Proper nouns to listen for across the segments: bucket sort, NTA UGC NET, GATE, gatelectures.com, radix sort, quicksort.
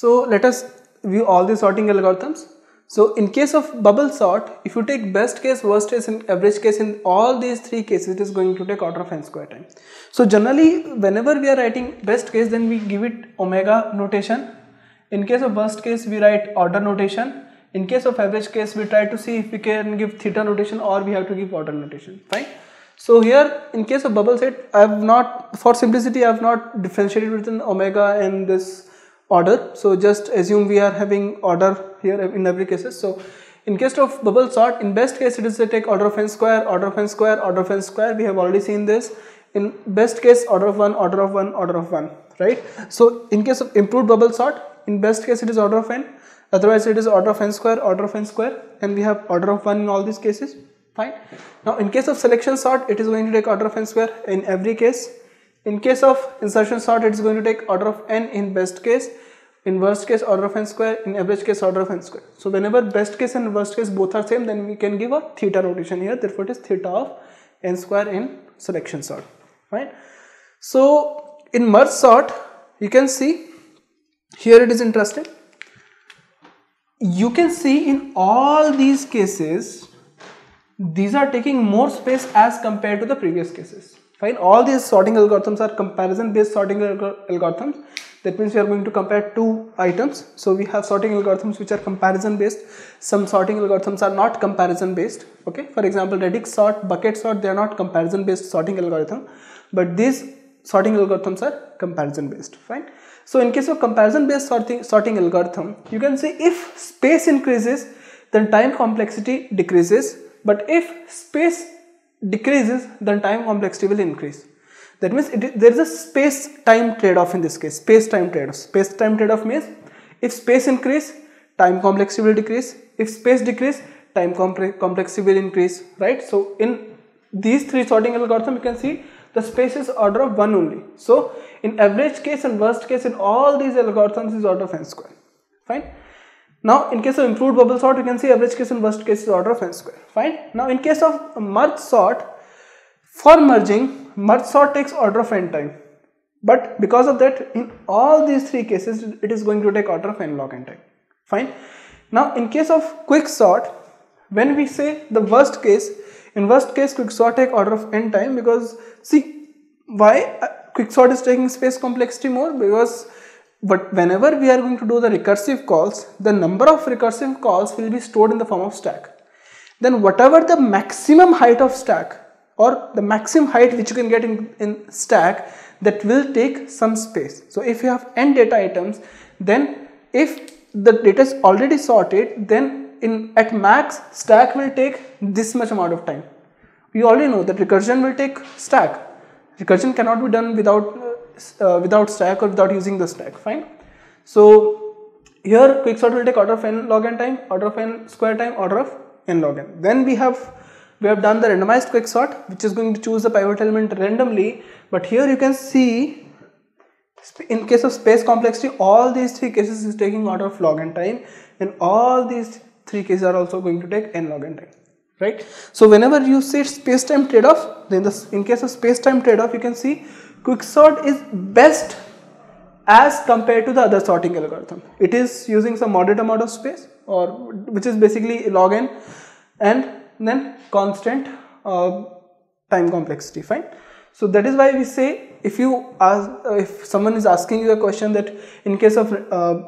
So let us view all the sorting algorithms. So in case of bubble sort, if you take best case, worst case and average case, in all these three cases it is going to take order of n square time. So generally whenever we are writing best case, then we give it omega notation. In case of worst case we write order notation. In case of average case we try to see if we can give theta notation or we have to give order notation, fine. So here in case of bubble set, I have not, for simplicity I have not differentiated between omega and this order, so just assume we are having order here in every cases. So in case of bubble sort, in best case it is to take order of n square, order of n square, order of n square, we have already seen this. In best case order of 1, order of 1, order of 1, right. So in case of improved bubble sort, in best case it is order of n, otherwise it is order of n square, order of n square, and we have order of 1 in all these cases, fine. Now in case of selection sort, it is going to take order of n square in every case. In case of insertion sort, it is going to take order of n in best case, in worst case order of n square, in average case order of n square. So whenever best case and worst case both are same, then we can give a theta notation here, therefore it is theta of n square in selection sort, right. So in merge sort, you can see here it is interesting. You can see in all these cases, these are taking more space as compared to the previous cases. Fine, all these sorting algorithms are comparison based sorting algorithms, that means we are going to compare two items. So we have sorting algorithms which are comparison based, some sorting algorithms are not comparison based, okay. For example, radix sort, bucket sort, they are not comparison based sorting algorithm, but these sorting algorithms are comparison based, fine. So in case of comparison based sorting algorithm, you can see if space increases, then time complexity decreases, but if space decreases, then time complexity will increase. That means there is a space-time trade-off in this case. Space-time trade-off. Space-time trade-off means if space increase, time complexity will decrease. If space decrease, time complexity will increase, right? So in these three sorting algorithm, you can see the space is order of 1 only. So in average case and worst case, in all these algorithms is order of n square, fine. Now in case of improved bubble sort, you can see average case and worst case is order of n square, fine. Now in case of merge sort, for merging, merge sort takes order of n time, but because of that in all these three cases it is going to take order of n log n time, fine. Now in case of quick sort, when we say the worst case, in worst case quick sort take order of n time, because see why quick sort is taking space complexity more, because but whenever we are going to do the recursive calls, the number of recursive calls will be stored in the form of stack. Then whatever the maximum height of stack or the maximum height which you can get in stack, that will take some space. So if you have n data items, then if the data is already sorted, then at max stack will take this much amount of time. We already know that recursion will take stack. Recursion cannot be done without stack or without using the stack, fine. So here quick sort will take order of n log n time, order of n square time, order of n log n. Then we have done the randomized quick sort, which is going to choose the pivot element randomly, but here you can see in case of space complexity, all these three cases is taking order of log n time, and all these three cases are also going to take n log n time, right. So whenever you say space time trade off, then in case of space time trade off, you can see quicksort is best as compared to the other sorting algorithm. It is using some moderate amount of space, or which is basically log n, and then constant time complexity, fine. So that is why we say if someone is asking you a question that in case of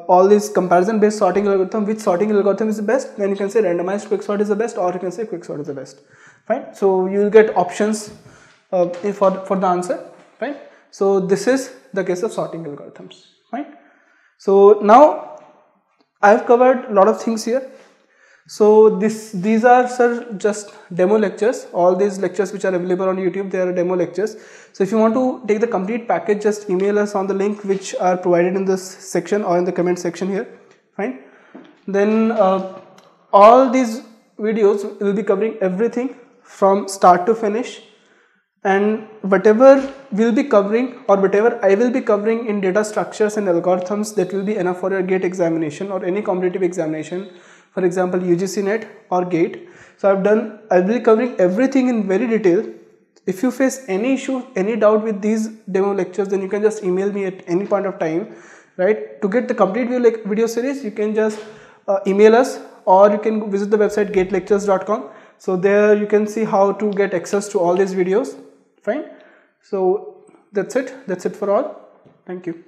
all these comparison based sorting algorithm, which sorting algorithm is the best, then you can say randomized quicksort is the best, or you can say quicksort is the best, fine. So you will get options for the answer, fine. So this is the case of sorting algorithms, fine. So now I have covered a lot of things here. So these are, sir, just demo lectures. All these lectures which are available on YouTube, they are demo lectures. So if you want to take the complete package, just email us on the link which are provided in this section or in the comment section here, fine. Then all these videos will be covering everything from start to finish. And whatever we'll be covering, or whatever I will be covering in data structures and algorithms, that will be enough for your GATE examination or any competitive examination, for example UGC NET or GATE. So I will be covering everything in very detail. If you face any issue, any doubt with these demo lectures, then you can just email me at any point of time. right? To get the complete video series, you can just email us, or you can visit the website gatelectures.com. So there you can see how to get access to all these videos. Fine. So that's it for all. Thank you.